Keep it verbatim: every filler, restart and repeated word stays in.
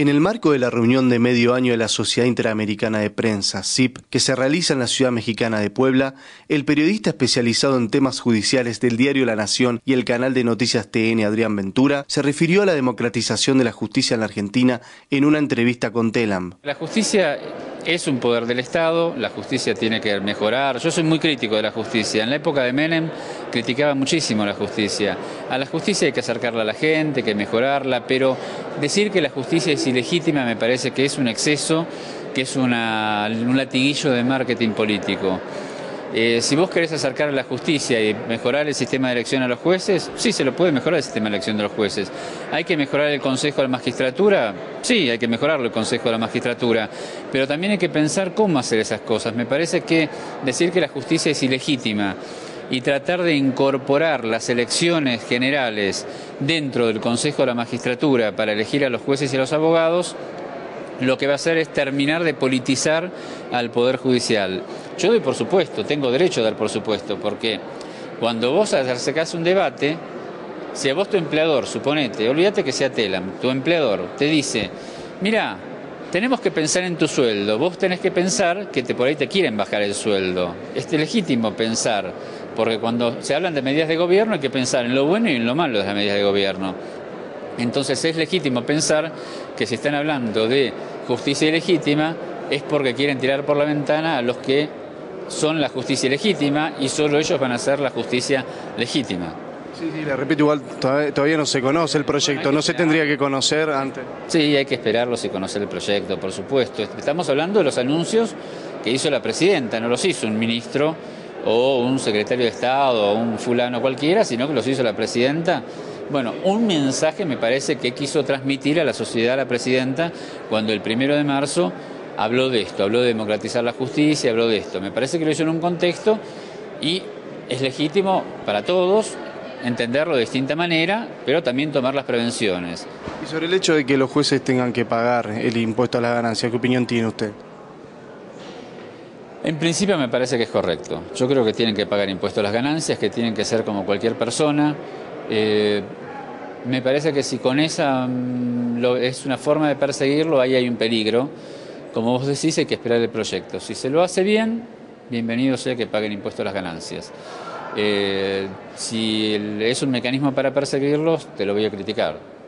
En el marco de la reunión de medio año de la Sociedad Interamericana de Prensa, S I P, que se realiza en la ciudad mexicana de Puebla, el periodista especializado en temas judiciales del diario La Nación y el canal de noticias T N, Adrián Ventura, se refirió a la democratización de la justicia en la Argentina en una entrevista con Telam. La justicia es un poder del Estado, la justicia tiene que mejorar. Yo soy muy crítico de la justicia. En la época de Menem criticaba muchísimo la justicia. A la justicia hay que acercarla a la gente, hay que mejorarla, pero decir que la justicia es ilegítima me parece que es un exceso, que es una, un latiguillo de marketing político. Eh, si vos querés acercar a la justicia y mejorar el sistema de elección a los jueces, sí, se lo puede mejorar el sistema de elección de los jueces. ¿Hay que mejorar el Consejo de la Magistratura? Sí, hay que mejorarlo el Consejo de la Magistratura. Pero también hay que pensar cómo hacer esas cosas. Me parece que decir que la justicia es ilegítima y tratar de incorporar las elecciones generales dentro del Consejo de la Magistratura para elegir a los jueces y a los abogados, lo que va a hacer es terminar de politizar al Poder Judicial. Yo doy por supuesto, tengo derecho a dar por supuesto, porque cuando vos acercás un debate, si a vos tu empleador, suponete, olvídate que sea Telam, tu empleador te dice, mirá, tenemos que pensar en tu sueldo, vos tenés que pensar que te, por ahí te quieren bajar el sueldo. Es legítimo pensar, porque cuando se hablan de medidas de gobierno hay que pensar en lo bueno y en lo malo de las medidas de gobierno. Entonces es legítimo pensar que si están hablando de justicia ilegítima es porque quieren tirar por la ventana a los que son la justicia ilegítima y solo ellos van a ser la justicia legítima. Sí, sí, la repito, igual todavía no se conoce el proyecto, no se tendría que conocer antes. Sí, hay que esperarlo si conoce el proyecto, por supuesto. Estamos hablando de los anuncios que hizo la presidenta, no los hizo un ministro o un secretario de Estado o un fulano cualquiera, sino que los hizo la presidenta. Bueno, un mensaje me parece que quiso transmitir a la sociedad, a la presidenta, cuando el primero de marzo habló de esto, habló de democratizar la justicia, habló de esto. Me parece que lo hizo en un contexto y es legítimo para todos entenderlo de distinta manera, pero también tomar las prevenciones. Y sobre el hecho de que los jueces tengan que pagar el impuesto a la ganancia, ¿qué opinión tiene usted? En principio me parece que es correcto. Yo creo que tienen que pagar impuesto a las ganancias, que tienen que ser como cualquier persona. Eh, me parece que si con esa mmm, lo, es una forma de perseguirlo, ahí hay un peligro. Como vos decís, hay que esperar el proyecto. Si se lo hace bien, bienvenido sea que paguen impuestos a las ganancias. Eh, si el, es un mecanismo para perseguirlos, te lo voy a criticar.